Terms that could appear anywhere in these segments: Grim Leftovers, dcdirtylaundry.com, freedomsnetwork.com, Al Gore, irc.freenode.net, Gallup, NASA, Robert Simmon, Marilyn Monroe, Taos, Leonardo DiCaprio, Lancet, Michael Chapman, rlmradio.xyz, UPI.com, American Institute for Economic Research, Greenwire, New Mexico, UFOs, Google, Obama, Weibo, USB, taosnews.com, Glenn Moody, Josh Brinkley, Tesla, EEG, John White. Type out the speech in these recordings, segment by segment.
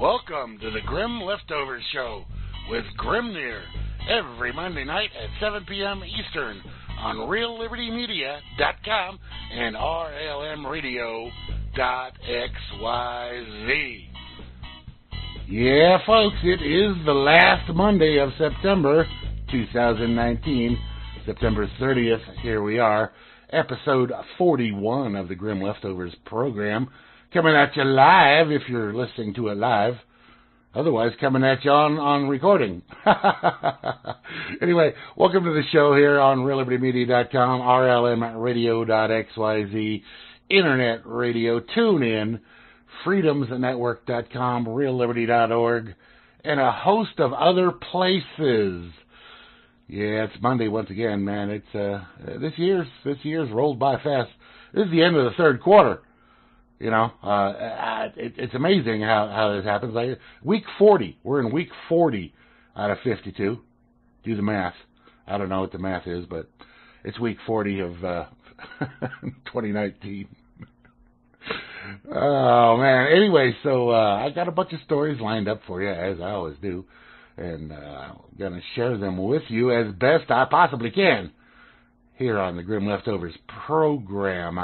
Welcome to the Grim Leftovers Show with Grimnir, every Monday night at 7 p.m. Eastern on reallibertymedia.com and rlmradio.xyz. Yeah, folks, it is the last Monday of September 2019, September 30th. Here we are, episode 41 of the Grim Leftovers program. Coming at you live, if you're listening to it live. Otherwise, coming at you on recording. Anyway, welcome to the show here on reallibertymedia.com, rlmradio.xyz, internet radio, tune in, freedomsnetwork.com, realliberty.org, and a host of other places. Yeah, it's Monday once again, man. It's this year's rolled by fast. This is the end of the third quarter. You know, it's amazing how this happens. Like week 40, we're in week 40 out of 52. Do the math. I don't know what the math is, but it's week 40 of 2019. Oh, man. Anyway, so I got a bunch of stories lined up for you, as I always do, and I'm going to share them with you as best I possibly can here on the Grim Leftovers program.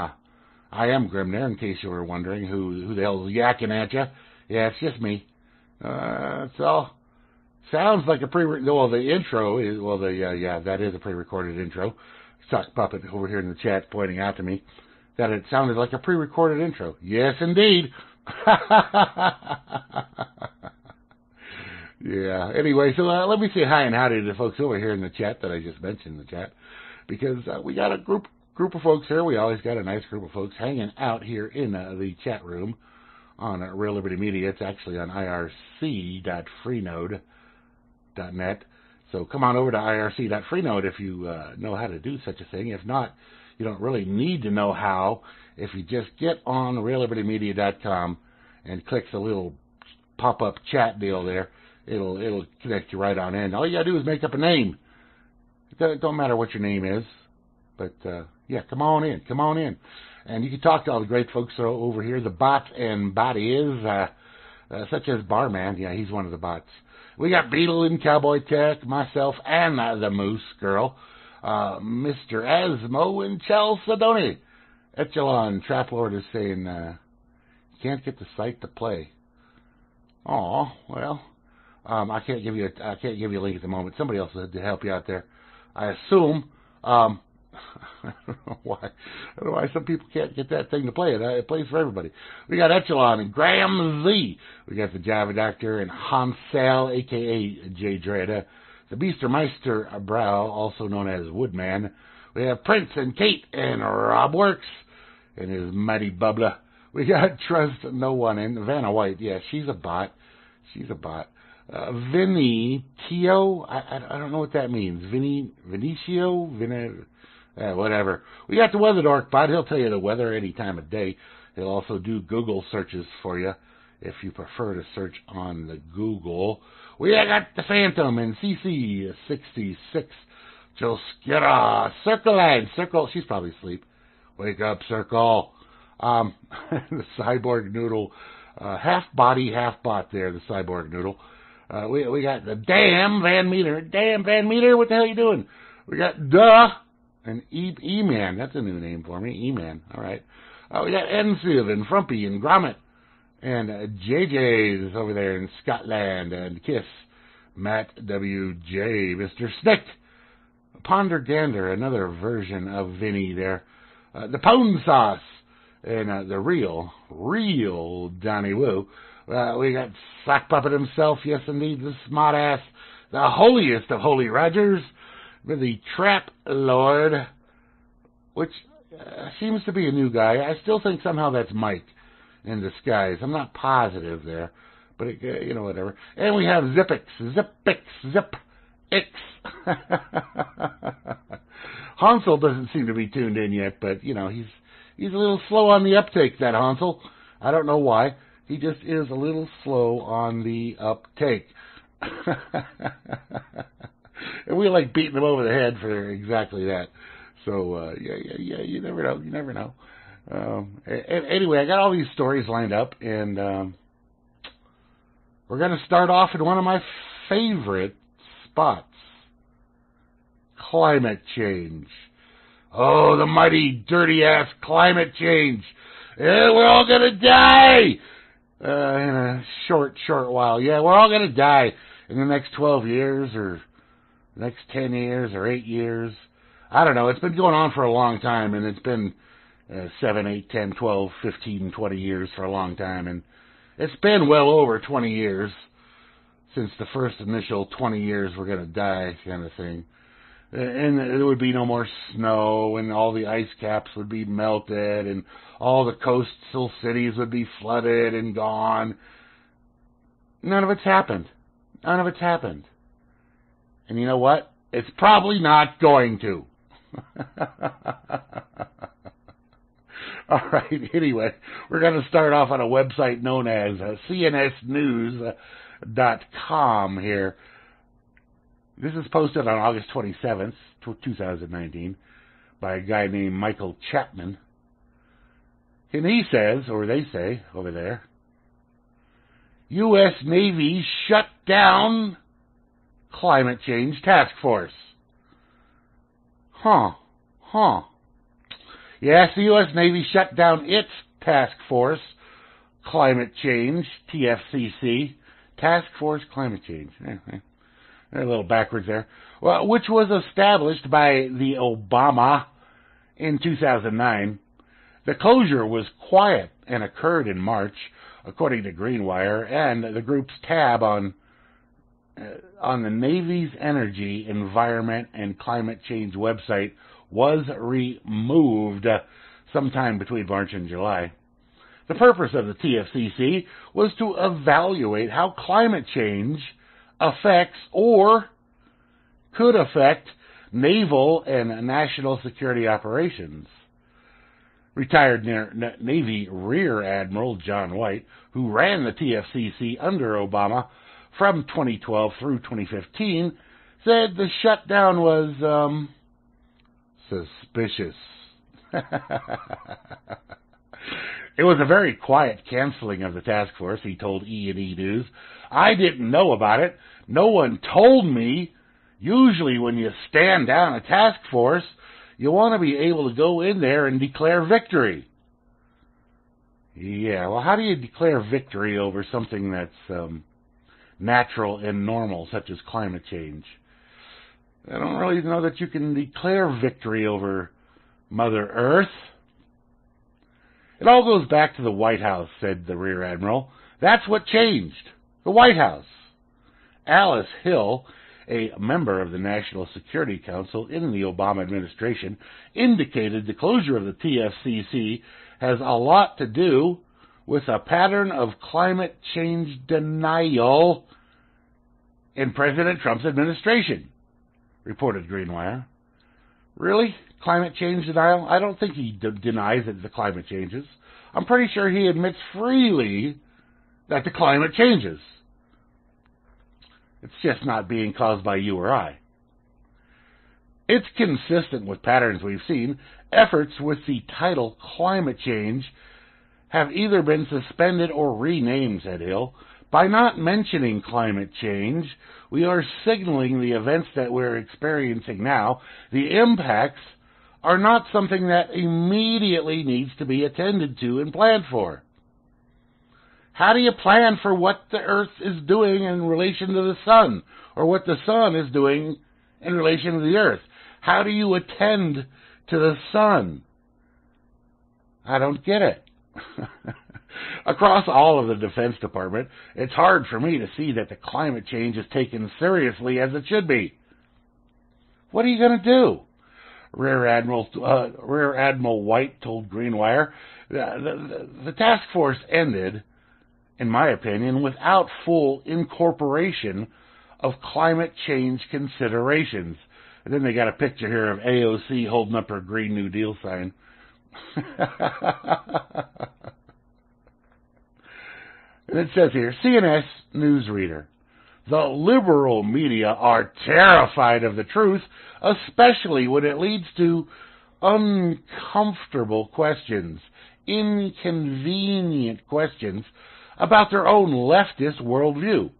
I am Grimnir, in case you were wondering who the hell's yakking at you. Yeah, it's just me. That's all. Sounds like a that is a pre-recorded intro. Sock Puppet over here in the chat pointing out to me that it sounded like a pre-recorded intro. Yes, indeed. Yeah, anyway, so let me say hi and howdy to the folks over here in the chat that I just mentioned in the chat, because we got a group of folks here. We always got a nice group of folks hanging out here in the chat room on Real Liberty Media. It's actually on irc.freenode.net. So come on over to irc.freenode if you know how to do such a thing. If not, you don't really need to know how. If you just get on reallibertymedia.com and click the little pop-up chat deal there, it'll connect you right on in. All you got to do is make up a name. It don't matter what your name is. But, yeah, come on in. And you can talk to all the great folks over here, the bots and bodies, such as Barman. Yeah, he's one of the bots. We got Beetle and Cowboy Tech, myself, and the Moose Girl, Mr. Asmo and Chel Sidoni. Echelon Traplord is saying, can't get the site to play. Aw, well, I can't give you a link at the moment. Somebody else had to help you out there, I assume. I don't know why some people can't get that thing to play. It plays for everybody. We got Echelon and Graham Z. We got the Java Doctor and Hansel, a.k.a. J. Dreda, the Beastermeister Brow, also known as Woodman. We have Prince and Kate and Rob Works and his Mighty Bubba. We got Trust No One and Vanna White. Yeah, she's a bot. Vinny Tio, I don't know what that means. Whatever. We got the Weather Dork bot. He'll tell you the weather any time of day. He'll also do Google searches for you if you prefer to search on the Google. We got the Phantom and CC66, Joskira, Circle. She's probably asleep. Wake up, Circle. The Cyborg Noodle, half body, half bot there. The Cyborg Noodle. We got the damn Van Meter. Damn Van Meter, what the hell are you doing? We got Duh and E-Man. That's a new name for me, E-Man. All right. We got Ensiv and Frumpy and Grommet and JJ's over there in Scotland and Kiss, Matt WJ, Mr. Snick, Pondergander, another version of Vinny there, the Pone Sauce and the real Donnie Woo. We got Sock Puppet himself, yes indeed, the smart ass, the holiest of holy Rogers, the Trap Lord, which seems to be a new guy. I still think somehow that's Mike in disguise. I'm not positive there, but it, whatever. And we have Zip X. Hansel doesn't seem to be tuned in yet, but he's a little slow on the uptake, that Hansel. I don't know why. He just is a little slow on the uptake. And we like beating them over the head for exactly that. So, yeah, you never know. Anyway, I got all these stories lined up, and We're going to start off in one of my favorite spots. Climate change. Oh, the mighty, dirty-ass climate change. Yeah, we're all going to die in a short while. Yeah, we're all going to die in the next 12 years or the next 10 years or 8 years. I don't know. It's been going on for a long time, and it's been 7, 8, 10, 12, 15, 20 years for a long time, and it's been well over 20 years since the first initial 20 years we're going to die kind of thing. And there would be no more snow, and all the ice caps would be melted, and all the coastal cities would be flooded and gone. None of it's happened. None of it's happened. And you know what? It's probably not going to. All right, anyway, we're going to start off on a website known as cnsnews.com here. This is posted on August 27th, 2019, by a guy named Michael Chapman. And he says, or they say over there, U.S. Navy shut down Climate Change Task Force. Huh. Yes, the U.S. Navy shut down its Task Force Climate Change, TFCC. Task Force Climate Change. They're a little backwards there. Well, which was established by the Obama in 2009. The closure was quiet and occurred in March, according to Greenwire and the group's tab on the Navy's Energy, Environment, and Climate Change website was removed sometime between March and July. The purpose of the TFCC was to evaluate how climate change affects or could affect naval and national security operations. Retired Navy Rear Admiral John White, who ran the TFCC under Obama from 2012 through 2015, said the shutdown was suspicious. It was a very quiet canceling of the task force, he told E&E News. I didn't know about it. No one told me. Usually when you stand down a task force, you want to be able to go in there and declare victory. Yeah, well, how do you declare victory over something that's natural and normal, such as climate change? I don't really know that you can declare victory over Mother Earth. It all goes back to the White House, said the Rear Admiral. That's what changed. The White House. Alice Hill, a member of the National Security Council in the Obama administration, indicated the closure of the TFCC has a lot to do with a pattern of climate change denial in President Trump's administration, reported Greenwire. Really? Climate change denial? I don't think he denies that the climate changes. I'm pretty sure he admits freely that the climate changes. It's just not being caused by you or I. It's consistent with patterns we've seen. Efforts with the title climate change have either been suspended or renamed, said Hill. By not mentioning climate change, we are signaling the events that we're experiencing now. The impacts are not something that immediately needs to be attended to and planned for. How do you plan for what the Earth is doing in relation to the Sun, or what the Sun is doing in relation to the Earth? How do you attend to the Sun? I don't get it. Across all of the Defense Department, it's hard for me to see that the climate change is taken seriously as it should be. What are you going to do? Rear Admiral White told Greenwire, the task force ended, in my opinion, without full incorporation of climate change considerations. And then they got a picture here of AOC holding up her Green New Deal sign. And it says here, CNS Newsreader, the liberal media are terrified of the truth, especially when it leads to uncomfortable questions, inconvenient questions about their own leftist worldview.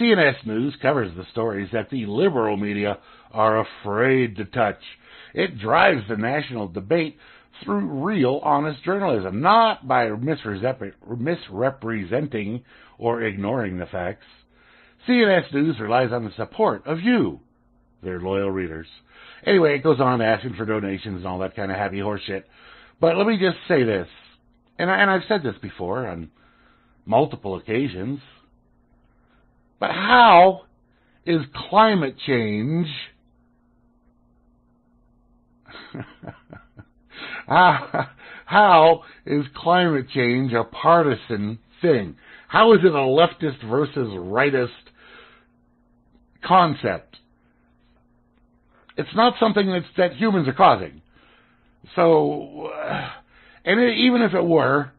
CNS News covers the stories that the liberal media are afraid to touch. It drives the national debate through real, honest journalism, not by misrepresenting or ignoring the facts. CNS News relies on the support of you, their loyal readers. Anyway, it goes on asking for donations and all that kind of happy horseshit. But let me just say this, and I've said this before on multiple occasions, but how is climate change... How is climate change a partisan thing? How is it a leftist versus rightist concept? It's not something that humans are causing. So, even if it were,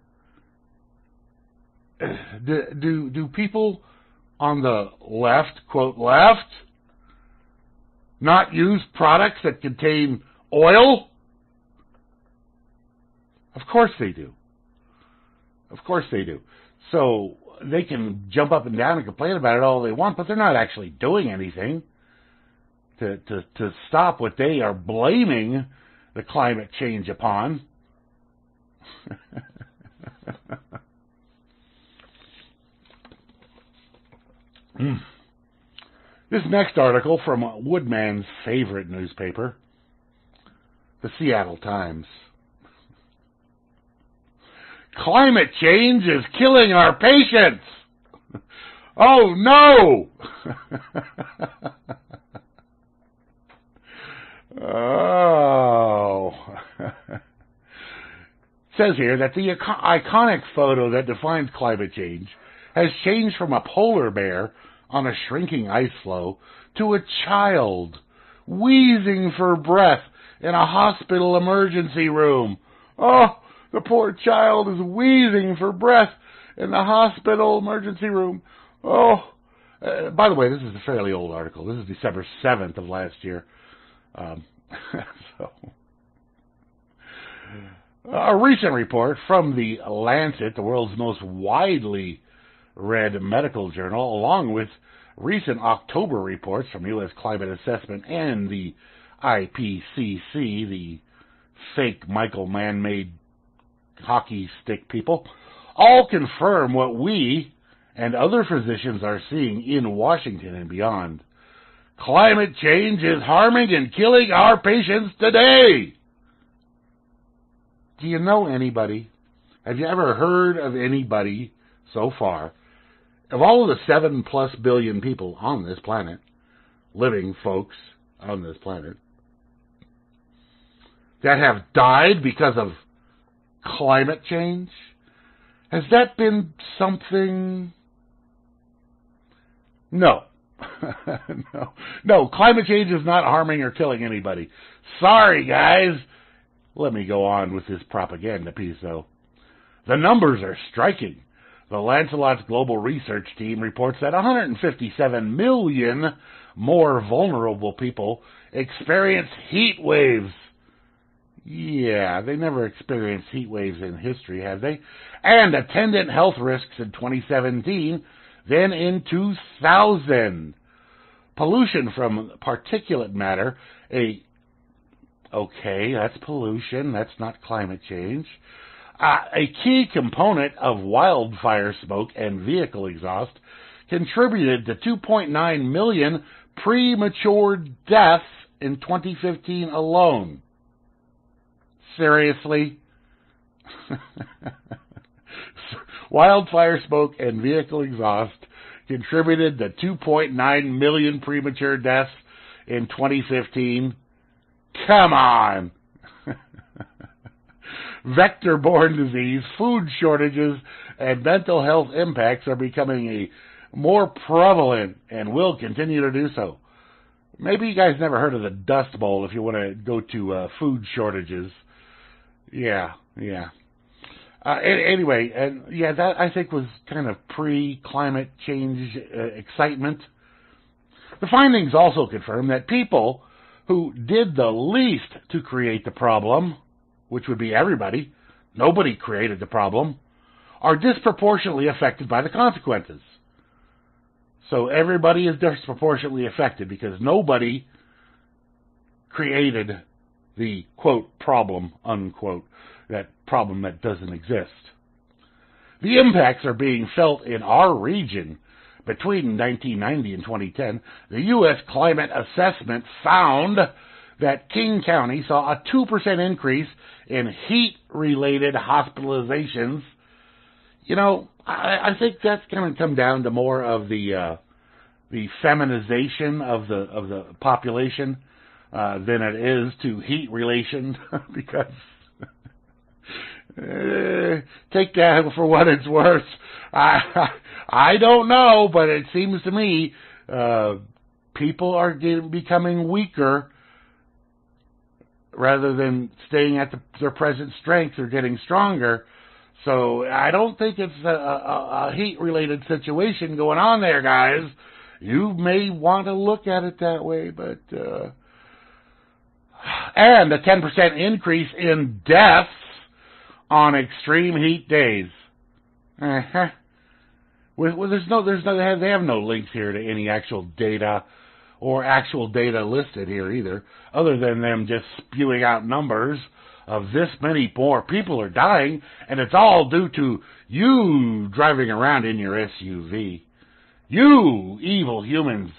do people on the left, quote left, not use products that contain oil? Of course they do. Of course they do. So they can jump up and down and complain about it all they want, but they're not actually doing anything to stop what they are blaming the climate change upon. This next article from Woodman's favorite newspaper, the Seattle Times. Climate change is killing our patients. Oh, no. Oh. It says here that the iconic photo that defines climate change has changed from a polar bear on a shrinking ice floe to a child wheezing for breath in a hospital emergency room. Oh, the poor child is wheezing for breath in the hospital emergency room. Oh, by the way, this is a fairly old article. This is December 7th of last year. A recent report from the Lancet, the world's most widely read medical journal, along with recent October reports from U.S. Climate Assessment and the IPCC, the fake Michael Mann made hockey stick people, all confirm what we and other physicians are seeing in Washington and beyond. Climate change is harming and killing our patients today. Do you know anybody? Have you ever heard of anybody so far, of all of the 7+ billion people on this planet, living folks on this planet, that have died because of climate change? Has that been something? No. No, climate change is not harming or killing anybody. Sorry, guys. Let me go on with this propaganda piece, though. The numbers are striking. The Lancelot's global research team reports that 157 million more vulnerable people experience heat waves. Yeah, they never experienced heat waves in history, have they? And attendant health risks in 2017, then in 2000. Pollution from particulate matter, okay, that's pollution, that's not climate change. A key component of wildfire smoke and vehicle exhaust contributed to 2.9 million premature deaths in 2015 alone. Seriously? Wildfire smoke and vehicle exhaust contributed to 2.9 million premature deaths in 2015. Come on! Vector-borne disease, food shortages, and mental health impacts are becoming more prevalent and will continue to do so. Maybe you guys never heard of the Dust Bowl if you want to go to food shortages. Yeah. Anyway, that I think was kind of pre-climate change excitement. The findings also confirm that people who did the least to create the problem, which would be everybody, nobody created the problem, are disproportionately affected by the consequences. So everybody is disproportionately affected because nobody created the, quote, problem, unquote, that problem that doesn't exist. The impacts are being felt in our region. Between 1990 and 2010, the U.S. Climate Assessment found that King County saw a 2% increase in heat-related hospitalizations. You know, I think that's going to come down to more of the feminization of the population than it is to heat relation, because take that for what it's worth. I don't know, but it seems to me people are becoming weaker rather than staying at their present strength or getting stronger. So I don't think it's a heat-related situation going on there, guys. You may want to look at it that way, but and a 10% increase in deaths on extreme heat days. Uh-huh. Well, they have no links here to any actual data or actual data listed here either, other than them just spewing out numbers of this many more people are dying, and it's all due to you driving around in your SUV. You evil humans.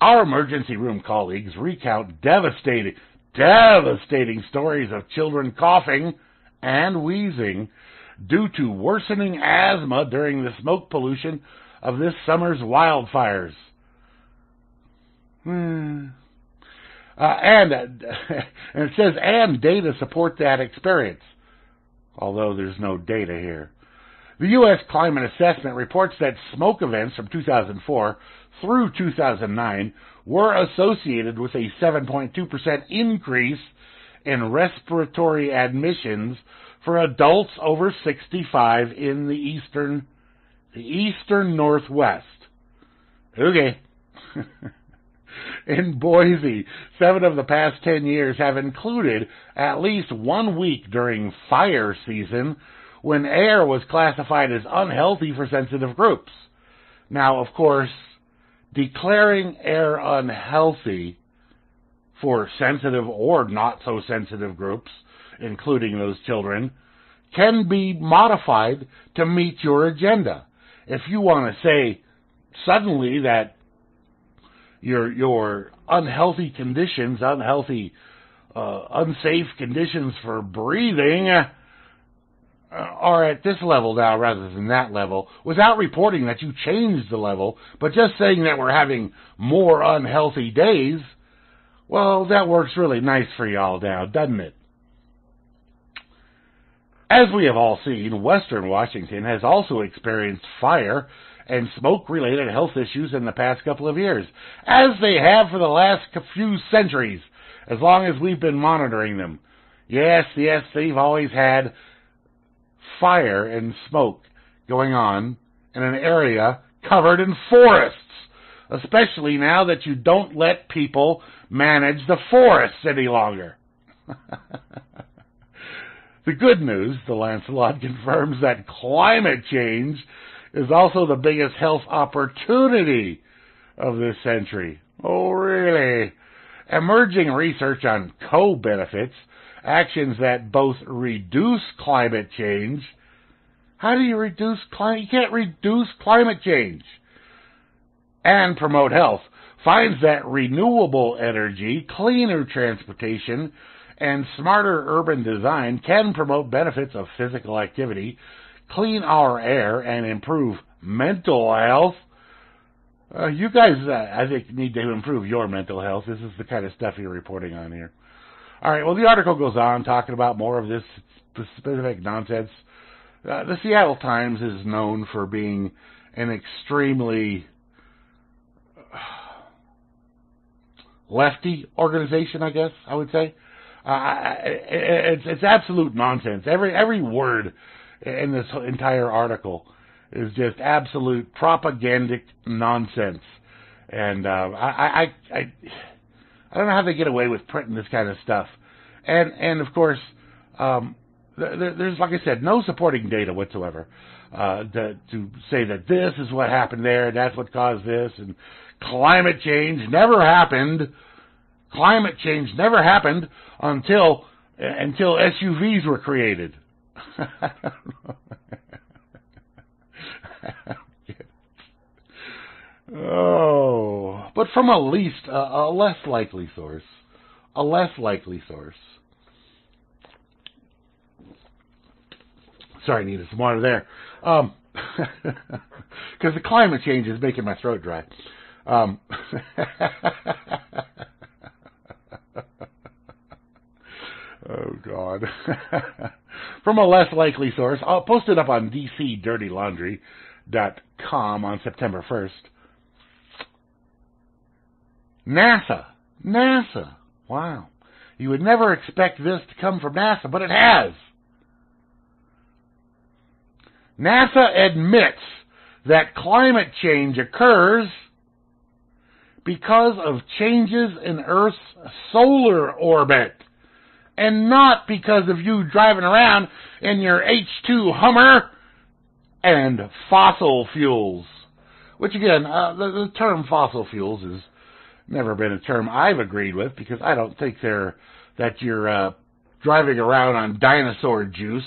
Our emergency room colleagues recount devastating stories of children coughing and wheezing due to worsening asthma during the smoke pollution of this summer's wildfires. And it says, and data support that experience, although there's no data here. The U.S. Climate Assessment reports that smoke events from 2004 through 2009 were associated with a 7.2% increase in respiratory admissions for adults over 65 in the eastern Northwest. Okay. In Boise, 7 of the past 10 years have included at least 1 week during fire season when air was classified as unhealthy for sensitive groups. Now, of course, declaring air unhealthy for sensitive or not-so-sensitive groups, including those children, can be modified to meet your agenda. If you want to say suddenly that your unhealthy conditions, unsafe conditions for breathing are at this level now rather than that level, without reporting that you changed the level, but just saying that we're having more unhealthy days, well, that works really nice for y'all now, doesn't it? As we have all seen, Western Washington has also experienced fire and smoke-related health issues in the past couple of years, as they have for the last few centuries, as long as we've been monitoring them. Yes, they've always had fire and smoke going on in an area covered in forests, especially now that you don't let people manage the forests any longer. The good news, the Lancelot confirms, that climate change is also the biggest health opportunity of this century. Oh, really? Emerging research on co-benefits, actions that both reduce climate change. How do you reduce climate? You can't reduce climate change. And promote health. Finds that renewable energy, cleaner transportation, and smarter urban design can promote benefits of physical activity, clean our air, and improve mental health. You guys, I think, need to improve your mental health. This is the kind of stuff you're reporting on here. All right, well, the article goes on talking about more of this specific nonsense. The Seattle Times is known for being an extremely lefty organization, I guess I would say. It's absolute nonsense. Every word in this entire article is just absolute propagandic nonsense, and I don't know how they get away with printing this kind of stuff. And of course, There's, like I said, no supporting data whatsoever to say that this is what happened there and that's what caused this, and climate change never happened. Climate change never happened until SUVs were created. Oh, but from a less likely source, Sorry, I needed some water there, because the climate change is making my throat dry. Oh, God. From a less likely source, I'll post it up on dcdirtylaundry.com on September 1st. NASA. Wow. You would never expect this to come from NASA, but it has. NASA admits that climate change occurs because of changes in Earth's solar orbit, and not because of you driving around in your H2 Hummer and fossil fuels. Which, again, the term fossil fuels has never been a term I've agreed with, because I don't think that you're driving around on dinosaur juice.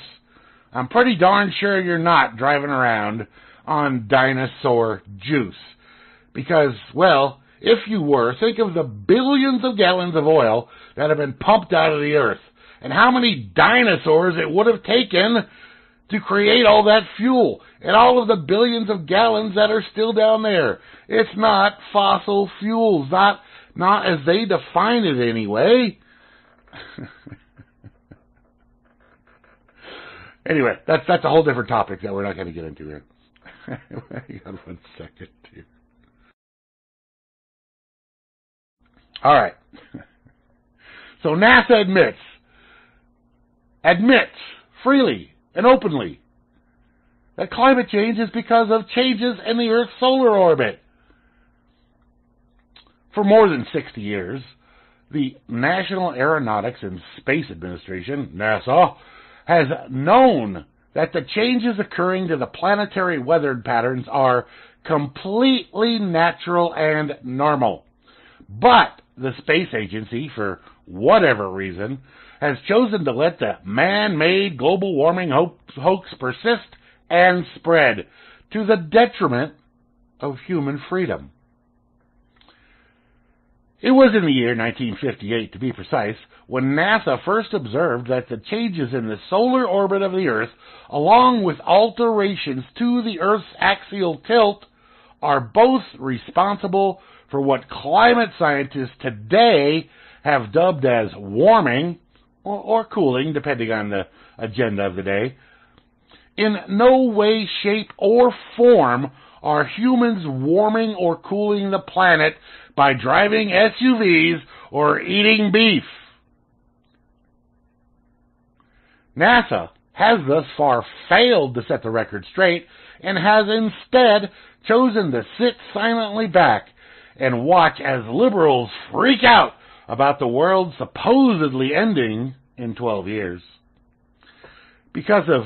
I'm pretty darn sure you're not driving around on dinosaur juice. Because, well, if you were, think of the billions of gallons of oil that have been pumped out of the earth, and how many dinosaurs it would have taken to create all that fuel, and all of the billions of gallons that are still down there. It's not fossil fuels, not as they define it anyway. Anyway, that's a whole different topic that we're not going to get into here. Hang on one second here. All right. So NASA admits freely and openly that climate change is because of changes in the Earth's solar orbit. For more than 60 years, the National Aeronautics and Space Administration, NASA, has known that the changes occurring to the planetary weather patterns are completely natural and normal. But the space agency, for whatever reason, has chosen to let the man-made global warming hoax persist and spread to the detriment of human freedom. It was in the year 1958, to be precise, when NASA first observed that the changes in the solar orbit of the Earth, along with alterations to the Earth's axial tilt, are both responsible for what climate scientists today have dubbed as warming, or cooling, depending on the agenda of the day. In no way, shape, or form are humans warming or cooling the planet by driving SUVs or eating beef. NASA has thus far failed to set the record straight, and has instead chosen to sit silently back and watch as liberals freak out about the world supposedly ending in 12 years. Because of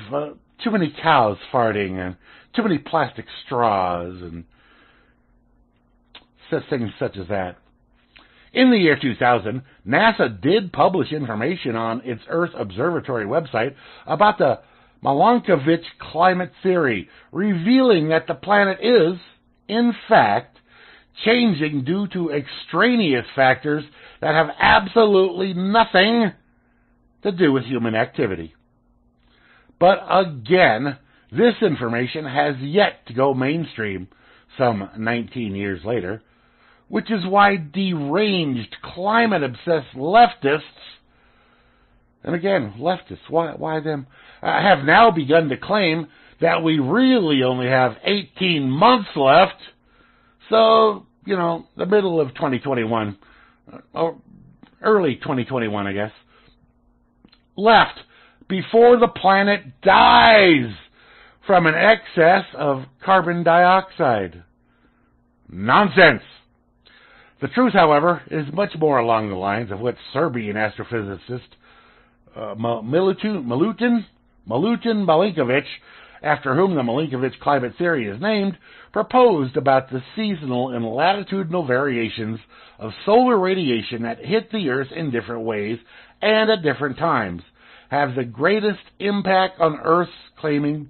too many cows farting and too many plastic straws and things such as that. In the year 2000, NASA did publish information on its Earth Observatory website about the Milankovitch climate theory, revealing that the planet is, in fact, changing due to extraneous factors that have absolutely nothing to do with human activity. But again, this information has yet to go mainstream some 19 years later, which is why deranged, climate-obsessed leftists, and again, leftists, why them, have now begun to claim that we really only have 18 months left. So, you know, the middle of 2021, or early 2021, I guess, left before the planet dies from an excess of carbon dioxide. Nonsense! The truth, however, is much more along the lines of what Serbian astrophysicist Milutin Milutin Milankovitch, after whom the Milankovitch climate theory is named, proposed about the seasonal and latitudinal variations of solar radiation that hit the Earth in different ways and at different times, have the greatest impact on Earth's changing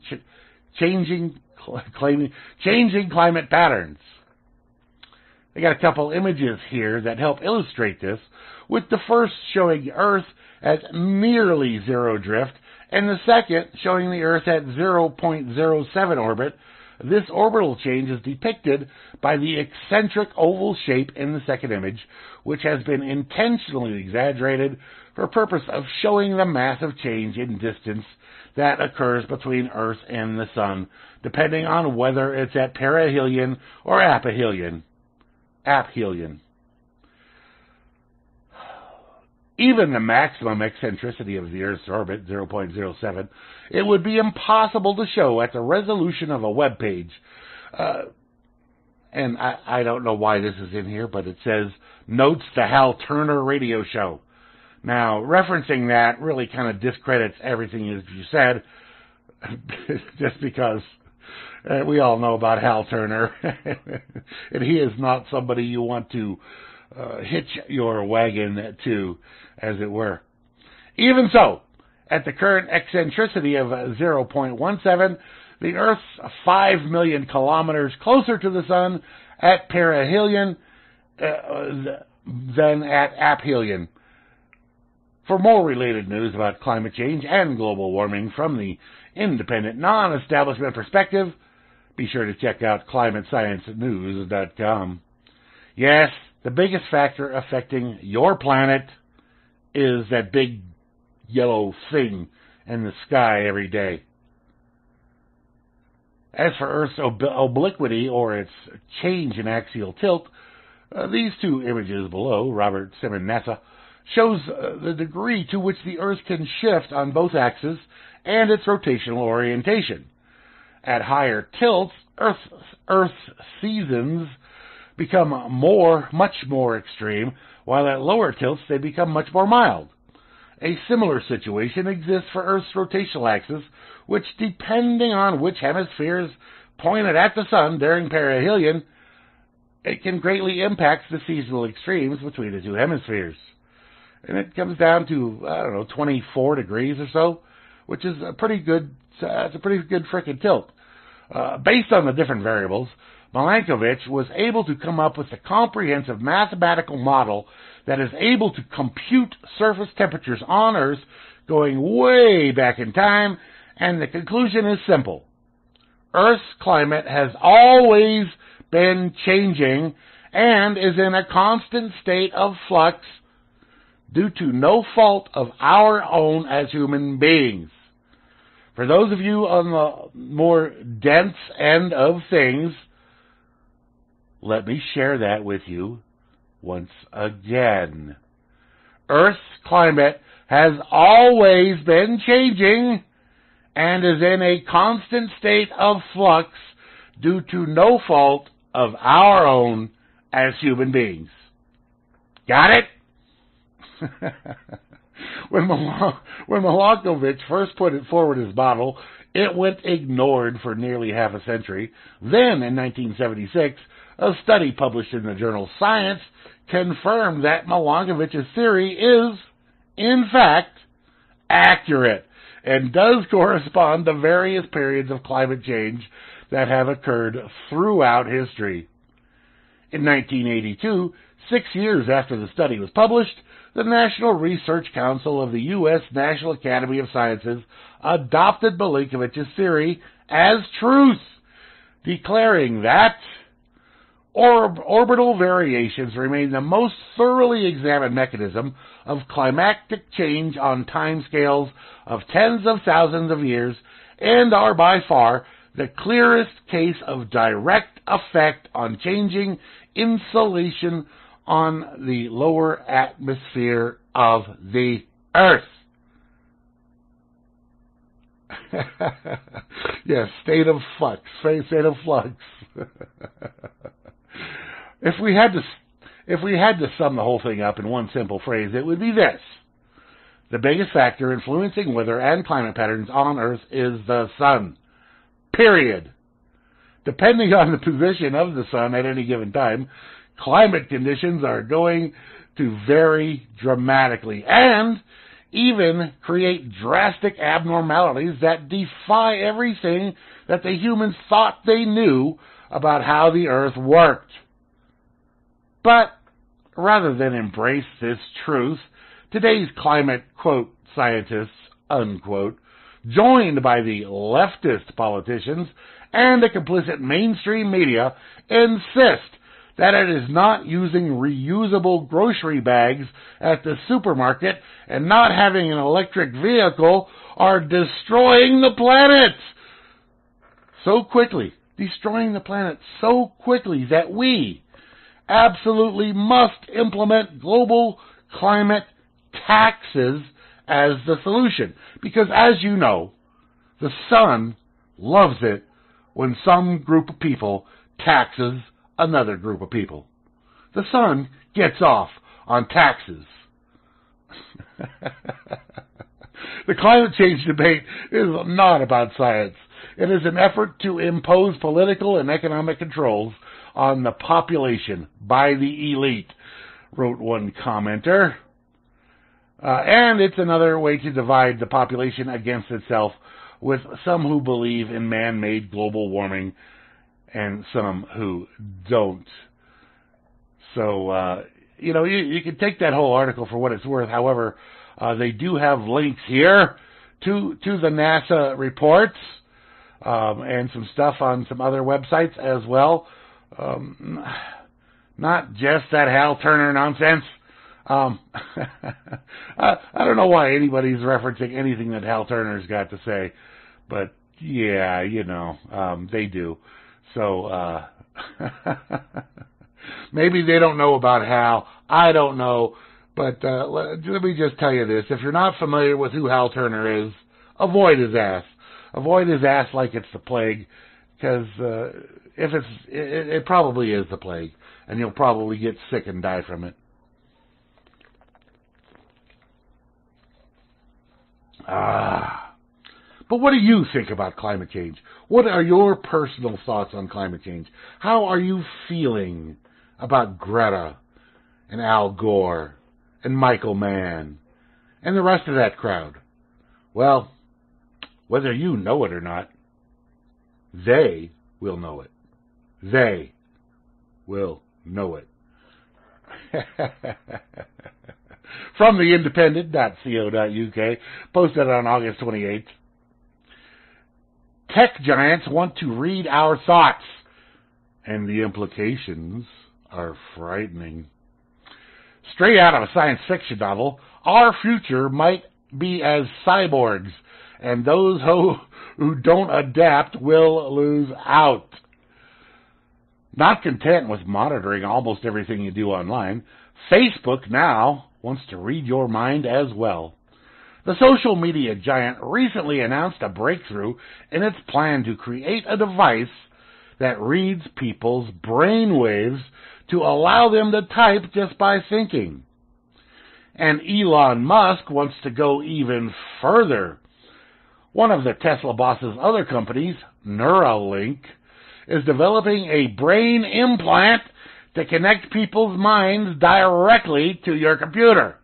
climate patterns. They got a couple images here that help illustrate this, with the first showing Earth at nearly zero drift, and the second showing the Earth at 0.07 orbit. This orbital change is depicted by the eccentric oval shape in the second image, which has been intentionally exaggerated for purpose of showing the massive change in distance that occurs between Earth and the Sun, depending on whether it's at perihelion or aphelion. Even the maximum eccentricity of the Earth's orbit, 0.07, it would be impossible to show at the resolution of a web page. And I don't know why this is in here, but it says, notes the Hal Turner radio show. Now, referencing that really kind of discredits everything you said, just because we all know about Hal Turner, and he is not somebody you want to hitch your wagon to, as it were. Even so, at the current eccentricity of 0.17, the Earth's 5 million kilometers closer to the Sun at perihelion than at aphelion. For more related news about climate change and global warming from the independent, non-establishment perspective, be sure to check out climatesciencenews.com. Yes, the biggest factor affecting your planet is that big yellow thing in the sky every day. As for Earth's obliquity, or its change in axial tilt, these two images below, Robert Simmon, NASA, shows the degree to which the Earth can shift on both axes and its rotational orientation. At higher tilts, Earth's seasons become much more extreme, while at lower tilts they become much more mild. A similar situation exists for Earth's rotational axis, which, depending on which hemisphere is pointed at the Sun during perihelion, it can greatly impact the seasonal extremes between the two hemispheres. And it comes down to, 24 degrees or so, which is a pretty good frickin' tilt. Based on the different variables, Milankovitch was able to come up with a comprehensive mathematical model that is able to compute surface temperatures on Earth going way back in time, and the conclusion is simple. Earth's climate has always been changing and is in a constant state of flux due to no fault of our own as human beings. For those of you on the more dense end of things, let me share that with you once again. Earth's climate has always been changing and is in a constant state of flux due to no fault of our own as human beings. Got it? When Milankovitch first put forward his model, it went ignored for nearly half a century. Then, in 1976, a study published in the journal Science confirmed that Milankovitch's theory is, in fact, accurate and does correspond to various periods of climate change that have occurred throughout history. In 1982, 6 years after the study was published, the National Research Council of the U.S. National Academy of Sciences adopted Milankovitch's theory as truth, declaring that orbital variations remain the most thoroughly examined mechanism of climatic change on timescales of tens of thousands of years and are by far the clearest case of direct effect on changing insulation on the lower atmosphere of the Earth. Yes, state of flux. If we had to sum the whole thing up in one simple phrase, it would be this. The biggest factor influencing weather and climate patterns on Earth is the sun. Period. Depending on the position of the sun at any given time, climate conditions are going to vary dramatically and even create drastic abnormalities that defy everything that the humans thought they knew about how the Earth worked. But rather than embrace this truth, today's climate, quote, scientists, unquote, joined by the leftist politicians and the complicit mainstream media, insist that it is not using reusable grocery bags at the supermarket and not having an electric vehicle are destroying the planet so quickly. Destroying the planet so quickly that we absolutely must implement global climate taxes as the solution. Because as you know, the sun loves it when some group of people taxes another group of people. The sun gets off on taxes. The climate change debate is not about science. It is an effort to impose political and economic controls on the population by the elite, wrote one commenter. And it's another way to divide the population against itself, with some who believe in man-made global warming and some who don't. So, you can take that whole article for what it's worth. However, they do have links here to the NASA reports and some stuff on some other websites as well. Not just that Hal Turner nonsense. I don't know why anybody's referencing anything that Hal Turner's got to say, but yeah, they do. So, maybe they don't know about Hal. I don't know, but let me just tell you this. If you're not familiar with who Hal Turner is, avoid his ass. Avoid his ass like it's the plague, because it probably is the plague, and you'll probably get sick and die from it. But what do you think about climate change? What are your personal thoughts on climate change? How are you feeling about Greta and Al Gore and Michael Mann and the rest of that crowd? Well, whether you know it or not, they will know it. They will know it. From the independent.co.uk, posted on August 28th. Tech giants want to read our thoughts, and the implications are frightening. Straight out of a science fiction novel, our future might be as cyborgs, and those who don't adapt will lose out. Not content with monitoring almost everything you do online, Facebook now wants to read your mind as well. The social media giant recently announced a breakthrough in its plan to create a device that reads people's brainwaves to allow them to type just by thinking. And Elon Musk wants to go even further. One of the Tesla boss's other companies, Neuralink, is developing a brain implant to connect people's minds directly to your computer.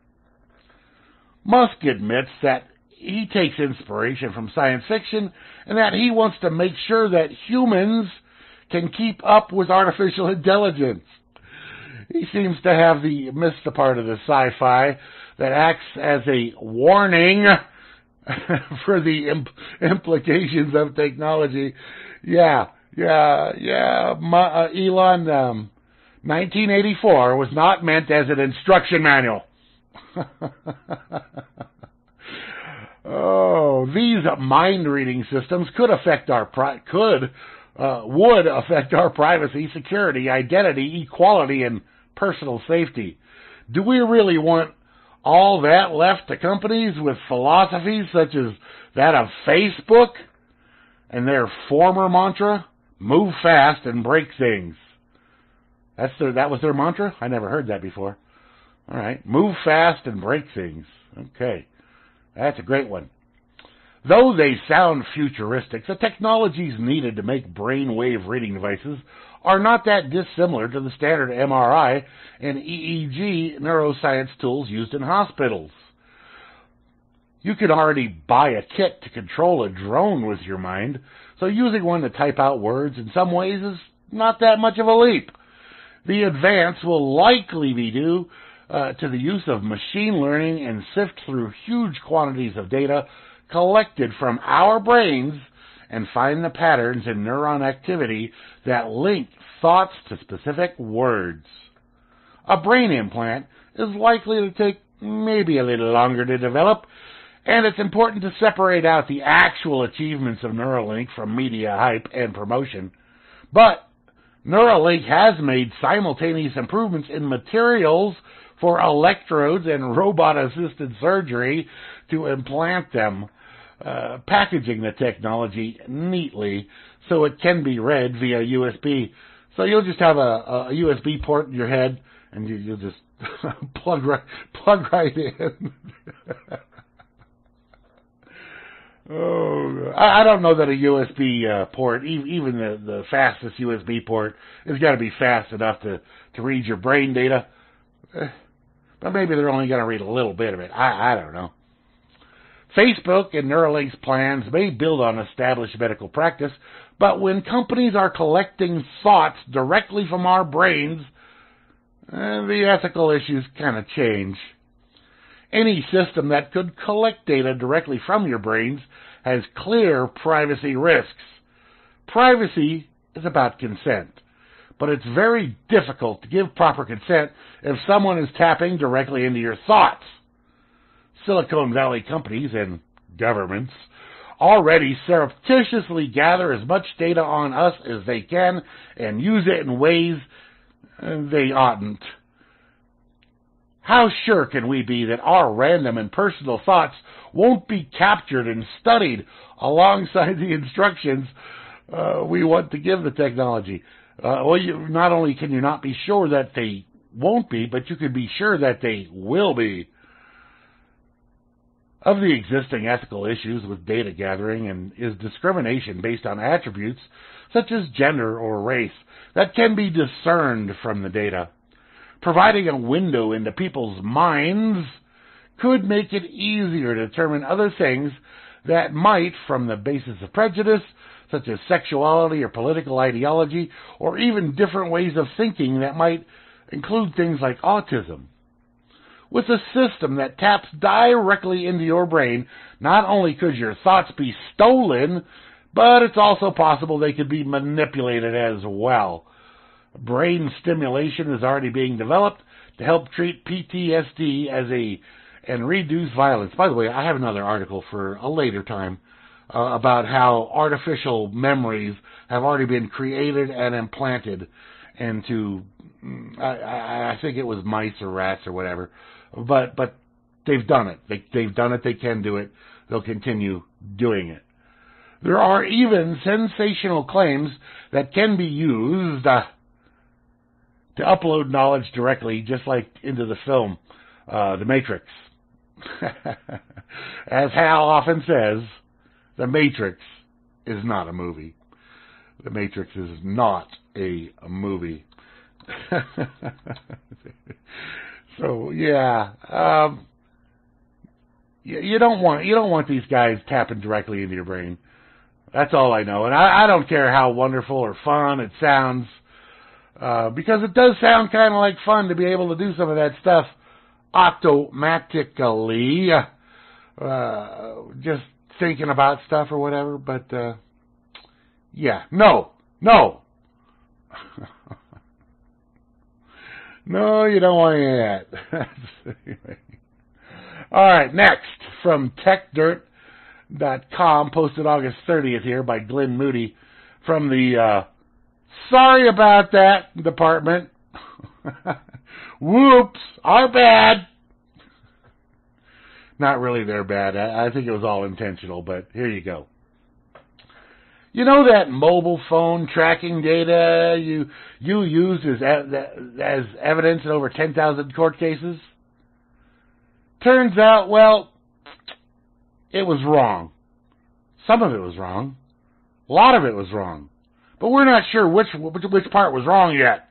Musk admits that he takes inspiration from science fiction and that he wants to make sure that humans can keep up with artificial intelligence. He seems to have missed the part of the sci-fi that acts as a warning for the implications of technology. Elon... 1984 was not meant as an instruction manual. Oh, these mind-reading systems would affect our privacy, security, identity, equality, and personal safety. Do we really want all that left to companies with philosophies such as that of Facebook and their former mantra, move fast and break things? That was their mantra? I never heard that before. All right. Move fast and break things. Okay. That's a great one. Though they sound futuristic, the technologies needed to make brainwave reading devices are not that dissimilar to the standard MRI and EEG neuroscience tools used in hospitals. You can already buy a kit to control a drone with your mind, so using one to type out words in some ways is not that much of a leap. The advance will likely be due to the use of machine learning and sift through huge quantities of data collected from our brains and find the patterns in neuron activity that link thoughts to specific words. A brain implant is likely to take maybe a little longer to develop, and it's important to separate out the actual achievements of Neuralink from media hype and promotion. But Neuralink has made simultaneous improvements in materials for electrodes and robot-assisted surgery to implant them, packaging the technology neatly so it can be read via USB. So you'll just have a USB port in your head, and you'll just plug right in. Oh, I don't know that a USB port, even the fastest USB port, has got to be fast enough to read your brain data. But maybe they're only going to read a little bit of it. I don't know. Facebook and Neuralink's plans may build on established medical practice, but when companies are collecting thoughts directly from our brains, the ethical issues kind of change. Any system that could collect data directly from your brains has clear privacy risks. Privacy is about consent, but it's very difficult to give proper consent if someone is tapping directly into your thoughts. Silicon Valley companies and governments already surreptitiously gather as much data on us as they can and use it in ways they oughtn't. How sure can we be that our random and personal thoughts won't be captured and studied alongside the instructions we want to give the technology? Not only can you not be sure that they won't be, but you can be sure that they will be. Of the existing ethical issues with data gathering and is discrimination based on attributes such as gender or race that can be discerned from the data. Providing a window into people's minds could make it easier to determine other things that might, from the basis of prejudice, such as sexuality or political ideology, or even different ways of thinking that might include things like autism. With a system that taps directly into your brain, not only could your thoughts be stolen, but it's also possible they could be manipulated as well. Brain stimulation is already being developed to help treat PTSD and reduce violence. By the way, I have another article for a later time about how artificial memories have already been created and implanted into, I think it was mice or rats or whatever. But they've done it. They've done it. They can do it. They'll continue doing it. There are even sensational claims that can be used to upload knowledge directly, just like into the film, The Matrix. As Hal often says, The Matrix is not a movie. The Matrix is not a movie. So yeah, you don't want these guys tapping directly into your brain. That's all I know, and I don't care how wonderful or fun it sounds, because it does sound kind of like fun to be able to do some of that stuff automatically, just thinking about stuff or whatever. But yeah, no. No, you don't want any of that. Anyway. All right, next, from techdirt.com, posted August 30th here by Glenn Moody from the Sorry About That department. Whoops, our bad. Not really their bad. I think it was all intentional, but here you go. You know that mobile phone tracking data you used as evidence in over 10,000 court cases? Turns out, well, It was wrong. Some of it was wrong. A lot of it was wrong. But we're not sure which part was wrong yet.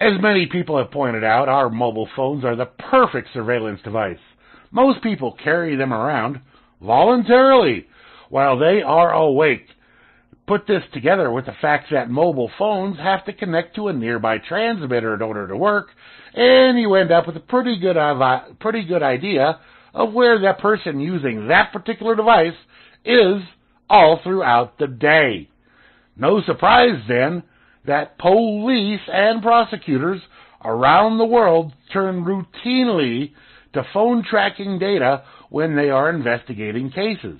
As many people have pointed out, our mobile phones are the perfect surveillance device. Most people carry them around voluntarily while they are awake. Put this together with the fact that mobile phones have to connect to a nearby transmitter in order to work, and you end up with a pretty good idea of where that person using that particular device is all throughout the day. No surprise, then, that police and prosecutors around the world turn routinely to phone tracking data when they are investigating cases.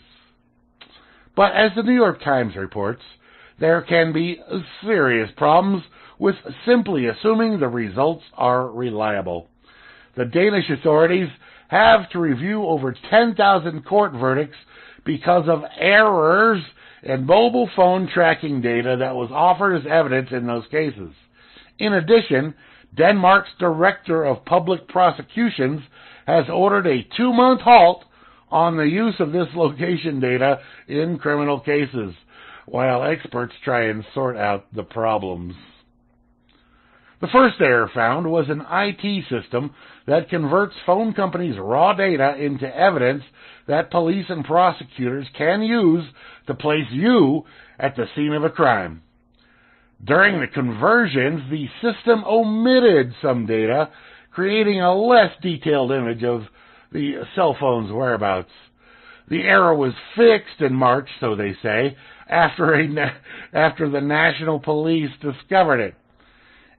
But as the New York Times reports, there can be serious problems with simply assuming the results are reliable. The Danish authorities have to review over 10,000 court verdicts because of errors and mobile phone tracking data that was offered as evidence in those cases. In addition, Denmark's Director of Public Prosecutions has ordered a 2-month halt on the use of this location data in criminal cases, while experts try and sort out the problems. The first error found was an IT system that converts phone companies' raw data into evidence that police and prosecutors can use to place you at the scene of a crime. During the conversions, the system omitted some data, creating a less detailed image of the cell phone's whereabouts. The error was fixed in March, so they say, after the National Police discovered it.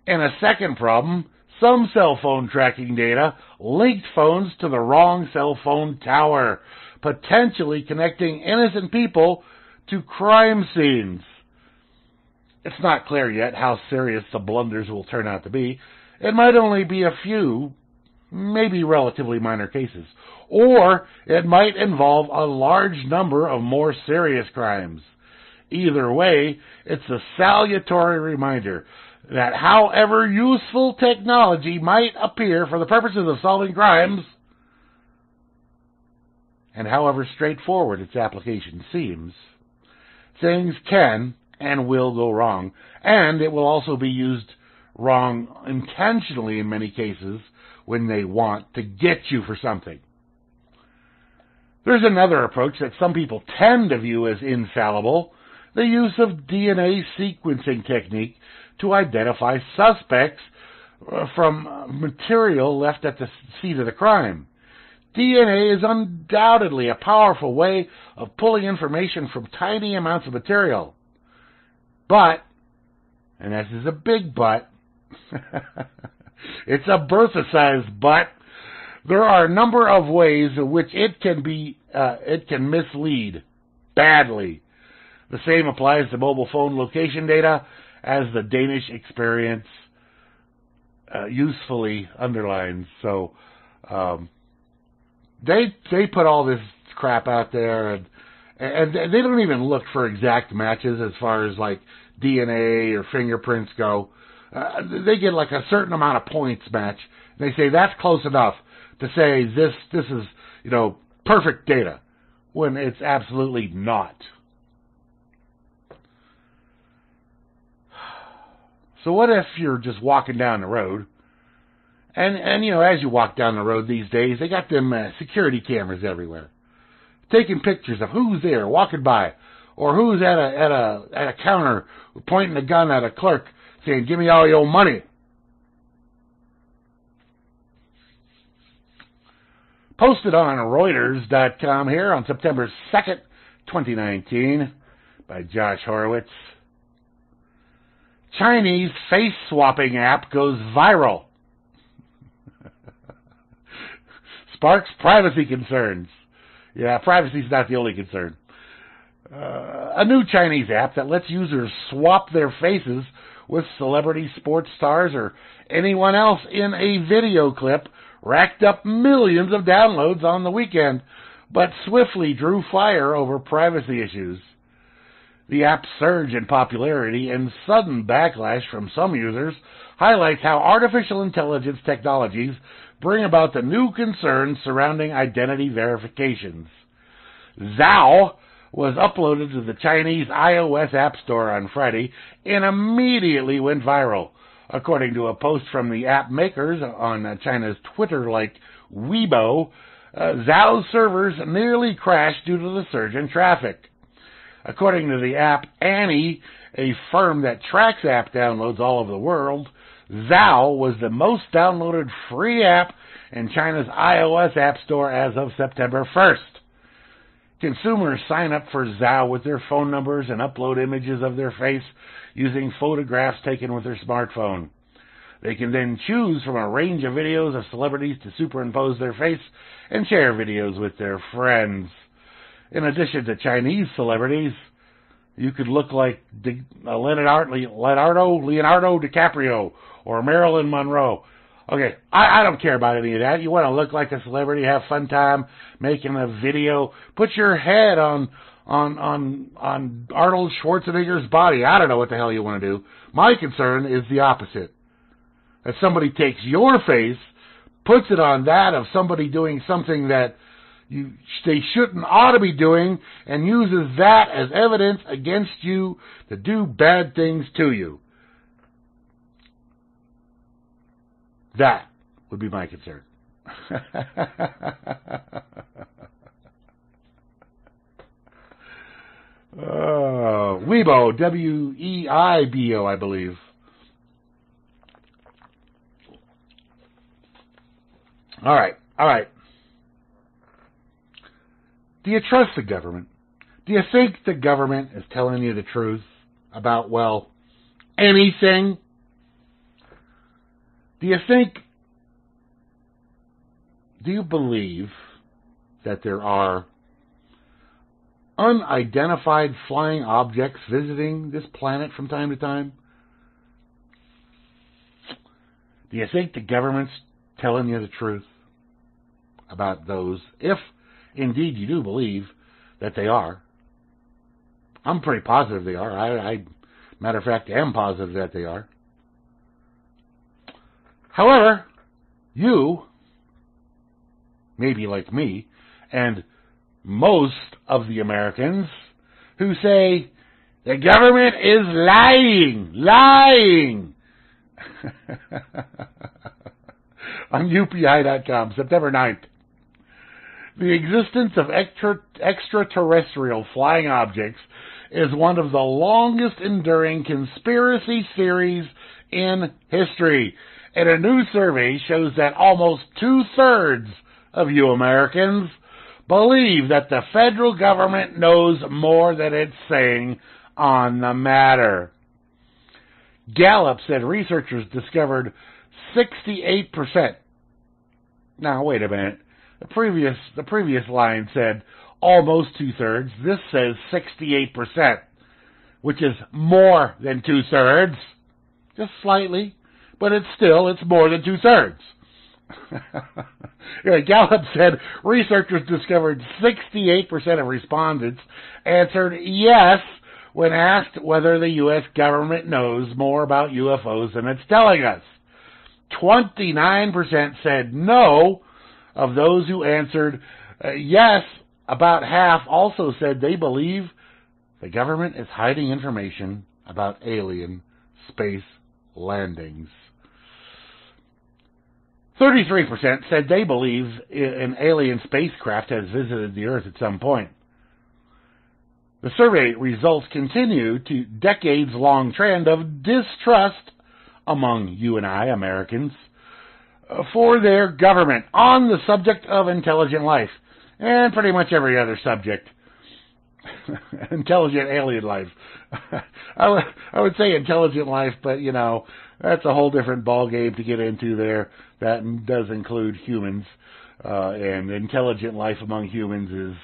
And a second problem, some cell phone tracking data linked phones to the wrong cell phone tower, potentially connecting innocent people to crime scenes. It's not clear yet how serious the blunders will turn out to be. It might only be a few, maybe relatively minor cases, or it might involve a large number of more serious crimes. Either way, it's a salutary reminder that however useful technology might appear for the purposes of solving crimes, and however straightforward its application seems, things can and will go wrong, and it will also be used wrong intentionally in many cases when they want to get you for something. There's another approach that some people tend to view as infallible, the use of DNA sequencing technique to identify suspects from material left at the scene of the crime. DNA is undoubtedly a powerful way of pulling information from tiny amounts of material. But, and this is a big but, it's a Bertha-sized but, there are a number of ways in which it can mislead badly. The same applies to mobile phone location data, as the Danish experience usefully underlines. So they put all this crap out there, and they don't even look for exact matches as far as like DNA or fingerprints go. They get like a certain amount of points match. They say that's close enough to say this is, you know, perfect data, when it's absolutely not. So what if you're just walking down the road, and you know, as you walk down the road these days, they got them security cameras everywhere, taking pictures of who's there walking by, or who's at a counter pointing a gun at a clerk saying, "Give me all your money." Posted on Reuters.com here on September 2nd, 2019, by Josh Horowitz. Chinese face-swapping app goes viral. Sparks privacy concerns. Yeah, privacy's not the only concern. A new Chinese app that lets users swap their faces with celebrity sports stars or anyone else in a video clip racked up millions of downloads on the weekend, but swiftly drew fire over privacy issues. The app's surge in popularity and sudden backlash from some users highlights how artificial intelligence technologies bring about the new concerns surrounding identity verifications. Zao was uploaded to the Chinese iOS App Store on Friday and immediately went viral, according to a post from the app makers on China's Twitter-like Weibo. Zao's servers nearly crashed due to the surge in traffic. According to the app Annie, a firm that tracks app downloads all over the world, Zao was the most downloaded free app in China's iOS App Store as of September 1st. Consumers sign up for Zao with their phone numbers and upload images of their face using photographs taken with their smartphone. They can then choose from a range of videos of celebrities to superimpose their face and share videos with their friends. In addition to Chinese celebrities, you could look like Leonardo DiCaprio or Marilyn Monroe. Okay, I don't care about any of that. You want to look like a celebrity, have fun time making a video, put your head on Arnold Schwarzenegger's body. I don't know what the hell you want to do. My concern is the opposite. That somebody takes your face, puts it on that of somebody doing something that they shouldn't ought to be doing, and uses that as evidence against you to do bad things to you. That would be my concern. Weibo, W-E-I-B-O, I believe. All right. Do you trust the government? Do you think the government is telling you the truth about, well, anything? Do you believe that there are unidentified flying objects visiting this planet from time to time? Do you think the government's telling you the truth about those, if indeed you do believe that they are? I'm pretty positive they are. I matter of fact, am positive that they are. However, you, maybe like me, and most of the Americans who say, the government is lying. On UPI.com, September 9th. The existence of extraterrestrial flying objects is one of the longest-enduring conspiracy theories in history, and a new survey shows that almost 2/3 of you Americans believe that the federal government knows more than it's saying on the matter. Gallup said researchers discovered 68%. Now, wait a minute. The previous line said almost 2/3. This says 68%, which is more than 2/3. Just slightly, but it's more than 2/3. Gallup said researchers discovered 68% of respondents answered yes when asked whether the U.S. government knows more about UFOs than it's telling us. 29% said no. Of those who answered yes, about half also said they believe the government is hiding information about alien space landings. 33% said they believe an alien spacecraft has visited the Earth at some point. The survey results continue to decades-long trend of distrust among you and I, Americans, for their government on the subject of intelligent life and pretty much every other subject. Intelligent alien life. I would say intelligent life, but, you know, that's a whole different ballgame to get into there. That does include humans, and intelligent life among humans is